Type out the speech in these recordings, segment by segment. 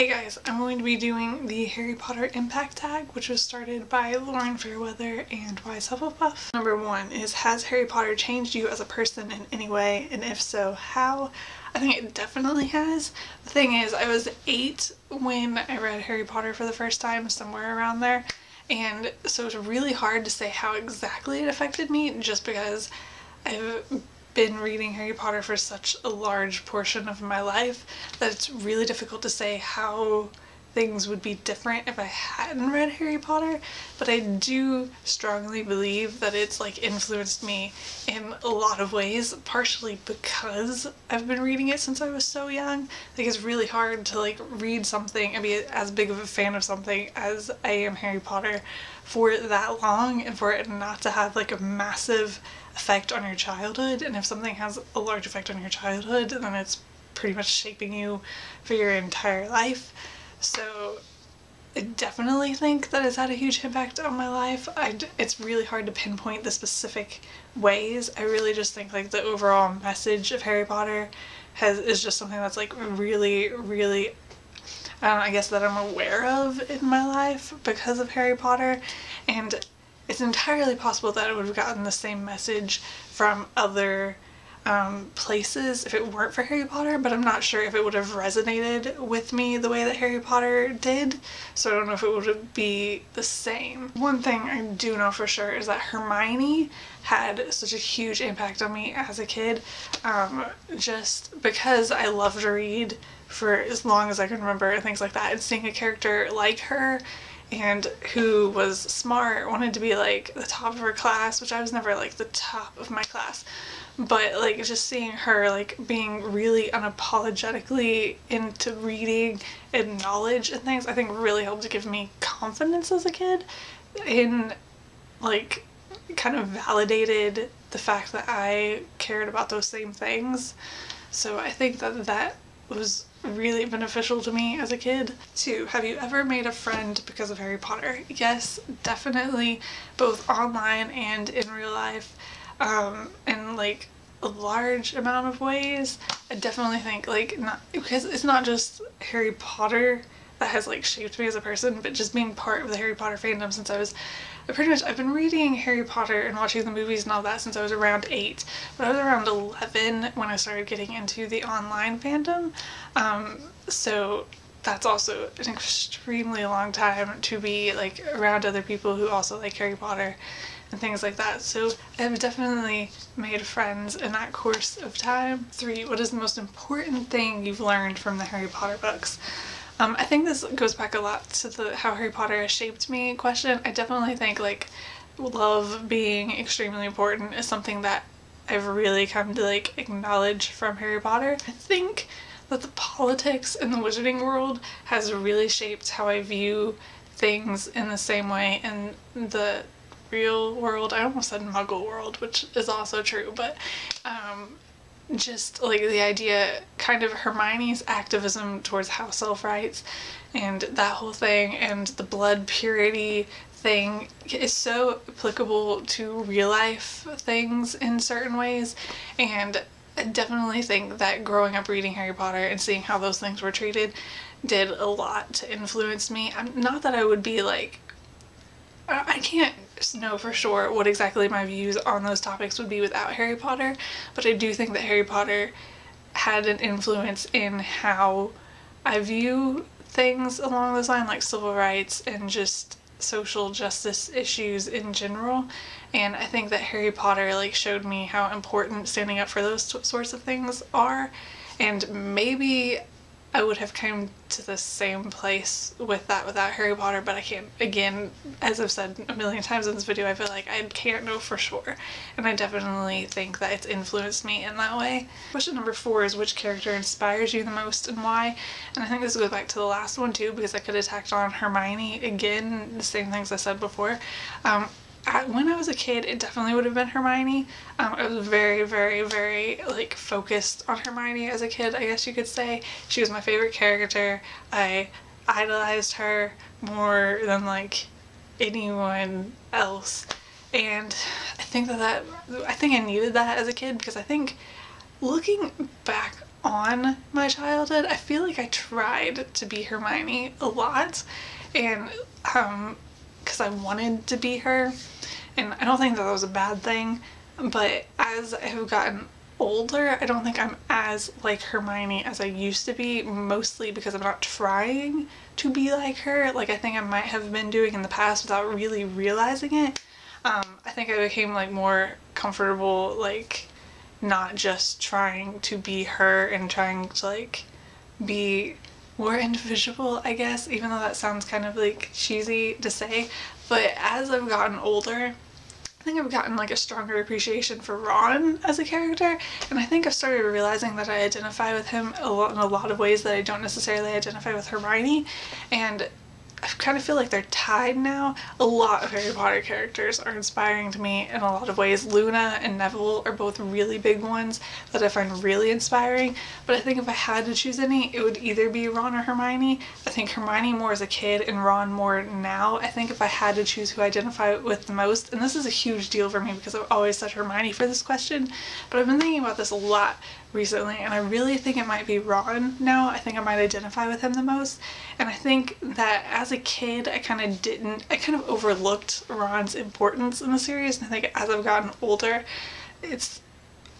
Hey guys, I'm going to be doing the Harry Potter impact tag, which was started by Lauren Fairweather and Y's Hufflepuff. Number one is, has Harry Potter changed you as a person in any way, and if so, how? I think it definitely has. The thing is, I was 8 when I read Harry Potter for the first time, somewhere around there, and so it's really hard to say how exactly it affected me just because I've been reading Harry Potter for such a large portion of my life that it's really difficult to say how things would be different if I hadn't read Harry Potter, but I do strongly believe that it's like influenced me in a lot of ways, partially because I've been reading it since I was so young. Like, it's really hard to like read something and be as big of a fan of something as I am Harry Potter for that long and for it not to have like a massive effect on your childhood. And if something has a large effect on your childhood, then it's pretty much shaping you for your entire life. So I definitely think that it's had a huge impact on my life. It's really hard to pinpoint the specific ways. I really just think like the overall message of Harry Potter is just something that's like really I guess that I'm aware of in my life because of Harry Potter, and it's entirely possible that I would have gotten the same message from other places if it weren't for Harry Potter, but I'm not sure if it would have resonated with me the way that Harry Potter did, so I don't know if it would be the same. One thing I do know for sure is that Hermione had such a huge impact on me as a kid, just because I loved to read for as long as I can remember and things like that, and seeing a character like her and who was smart, wanted to be like the top of her class, which I was never like the top of my class, but like just seeing her like being really unapologetically into reading and knowledge and things, I think really helped to give me confidence as a kid, in like kind of validated the fact that I cared about those same things. So I think that that was really beneficial to me as a kid. 2. Have you ever made a friend because of Harry Potter? Yes, definitely, both online and in real life, in like a large amount of ways. I definitely think like, not because it's not just Harry Potter that has like shaped me as a person, but just being part of the Harry Potter fandom since I was I've been reading Harry Potter and watching the movies and all that since I was around 8, but I was around 11 when I started getting into the online fandom, so that's also an extremely long time to be like around other people who also like Harry Potter and things like that. So I've definitely made friends in that course of time. 3. What is the most important thing you've learned from the Harry Potter books? I think this goes back a lot to the how Harry Potter shaped me question. I definitely think like love being extremely important is something that I've really come to like acknowledge from Harry Potter. I think that the politics in the wizarding world has really shaped how I view things in the same way in the real world. I almost said muggle world, which is also true, but just like the idea, kind of Hermione's activism towards house elf rights and that whole thing, and the blood purity thing is so applicable to real life things in certain ways, and I definitely think that growing up reading Harry Potter and seeing how those things were treated did a lot to influence me. Not that I would be like, I can't know for sure what exactly my views on those topics would be without Harry Potter, but I do think that Harry Potter had an influence in how I view things along those lines, like civil rights and just social justice issues in general, and I think that Harry Potter like showed me how important standing up for those sorts of things are, and maybe I would have come to the same place with that without Harry Potter, but I can't, again, as I've said a million times in this video, I feel like I can't know for sure, and I definitely think that it's influenced me in that way. Question number 4 is, which character inspires you the most and why? And I think this goes back to the last one too, because I could have tacked on Hermione again, the same things I said before. When I was a kid, it definitely would have been Hermione. I was very like focused on Hermione as a kid, I guess you could say. She was my favorite character. I idolized her more than like anyone else, and I think I needed that as a kid, because I think looking back on my childhood. I feel like I tried to be Hermione a lot, and because I wanted to be her, and I don't think that was a bad thing, but as I have gotten older, I don't think I'm as like Hermione as I used to be, mostly because I'm not trying to be like her, like I think I might have been doing in the past without really realizing it. I think I became like more comfortable, like not just trying to be her and trying to like be more individual, I guess, even though that sounds kind of like cheesy to say. But as I've gotten older, I think I've gotten like a stronger appreciation for Ron as a character, and I think I've started realizing that I identify with him a lot in a lot of ways that I don't necessarily identify with Hermione, and I kind of feel like they're tied now. A lot of Harry Potter characters are inspiring to me in a lot of ways. Luna and Neville are both really big ones that I find really inspiring, but I think if I had to choose any, it would either be Ron or Hermione. I think Hermione more as a kid and Ron more now. I think if I had to choose who I identify with the most, and this is a huge deal for me because I've always said Hermione for this question, but I've been thinking about this a lot recently, and I really think it might be Ron now. I think I might identify with him the most, and I think that as a kid I kind of overlooked Ron's importance in the series, and I think as I've gotten older it's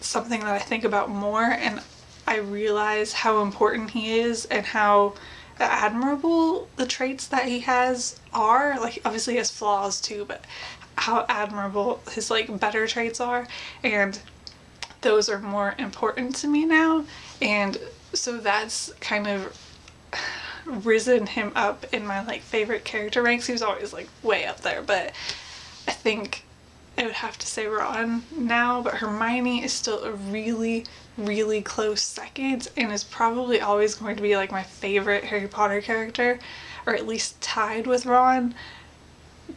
something that I think about more, and I realize how important he is and how admirable the traits that he has are. Like obviously he has flaws too, but how admirable his like better traits are, and those are more important to me now, and so that's kind of risen him up in my like favorite character ranks. He was always like way up there, but I think I would have to say Ron now, but Hermione is still a really close second and is probably always going to be like my favorite Harry Potter character, or at least tied with Ron,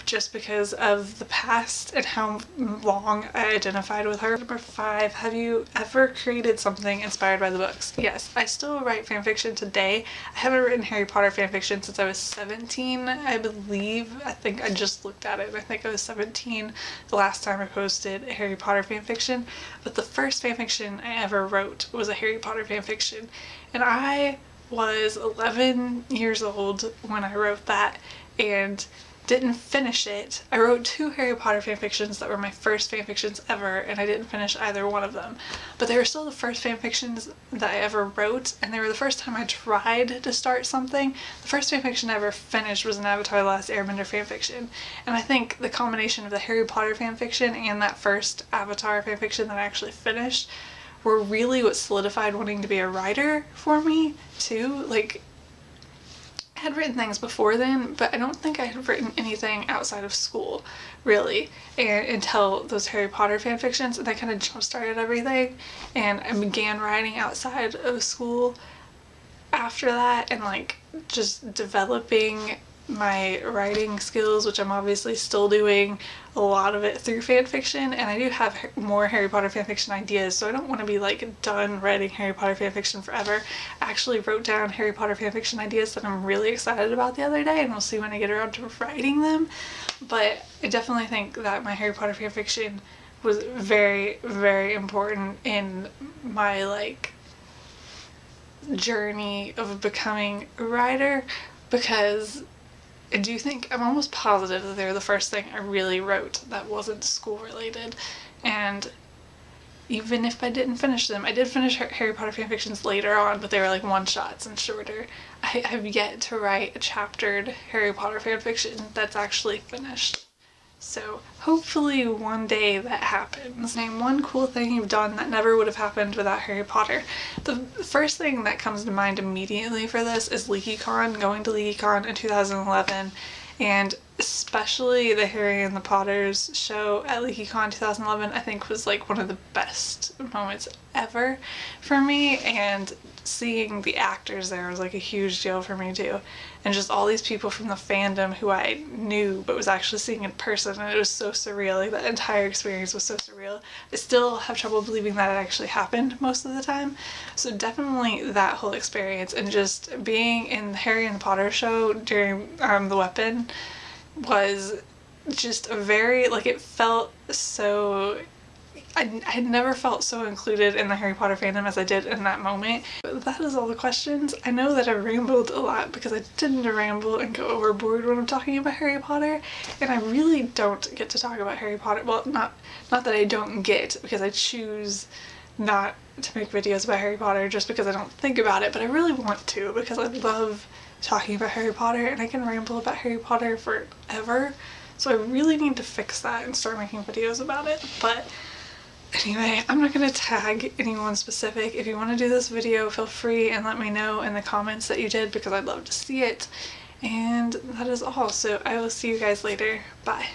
just because of the past and how long I identified with her. Number 5, have you ever created something inspired by the books? Yes, I still write fanfiction today. I haven't written Harry Potter fanfiction since I was 17, I believe. I think I just looked at it and I think I was 17 the last time I posted a Harry Potter fanfiction, but the first fanfiction I ever wrote was a Harry Potter fanfiction, and I was 11 years old when I wrote that and didn't finish it. I wrote 2 Harry Potter fanfictions that were my first fanfictions ever, and I didn't finish either one of them. But they were still the first fanfictions that I ever wrote, and they were the first time I tried to start something. The first fanfiction I ever finished was an Avatar: Last Airbender fanfiction, and I think the combination of the Harry Potter fanfiction and that first Avatar fanfiction that I actually finished were really what solidified wanting to be a writer for me, too. Like, I had written things before then, but I don't think I had written anything outside of school, really, and until those Harry Potter fanfictions, and that kind of jump-started everything, and I began writing outside of school after that, and like just developing my writing skills, which I'm obviously still doing a lot of it through fanfiction, and I do have more Harry Potter fanfiction ideas, so I don't want to be like done writing Harry Potter fanfiction forever. I actually wrote down Harry Potter fanfiction ideas that I'm really excited about the other day, and we'll see when I get around to writing them, but I definitely think that my Harry Potter fanfiction was very important in my like journey of becoming a writer, because I do think, I'm almost positive that they were the first thing I really wrote that wasn't school related, and even if I didn't finish them, I did finish Harry Potter fanfictions later on, but they were like one-shots and shorter. I have yet to write a chaptered Harry Potter fanfiction that's actually finished, so hopefully one day that happens. Name one cool thing you've done that never would have happened without Harry Potter. The first thing that comes to mind immediately for this is LeakyCon, going to LeakyCon in 2011, and especially the Harry and the Potters show at LeakyCon 2011 I think was like one of the best moments ever for me, and seeing the actors there was like a huge deal for me too, and just all these people from the fandom who I knew but was actually seeing in person, and it was so surreal. Like that entire experience was so surreal. I still have trouble believing that it actually happened most of the time, so definitely that whole experience, and just being in the Harry and the Potter show during Arm the Weapon was just a very, like, it felt so I had never felt so included in the Harry Potter fandom as I did in that moment. But that is all the questions. I know that I rambled a lot because I tend to ramble and go overboard when I'm talking about Harry Potter, and I really don't get to talk about Harry Potter. Well, not that I don't get, because I choose not to make videos about Harry Potter just because I don't think about it, but I really want to because I love talking about Harry Potter, and I can ramble about Harry Potter forever. So I really need to fix that and start making videos about it. But anyway, I'm not going to tag anyone specific. If you want to do this video, feel free and let me know in the comments that you did, because I'd love to see it. And that is all, so I will see you guys later. Bye.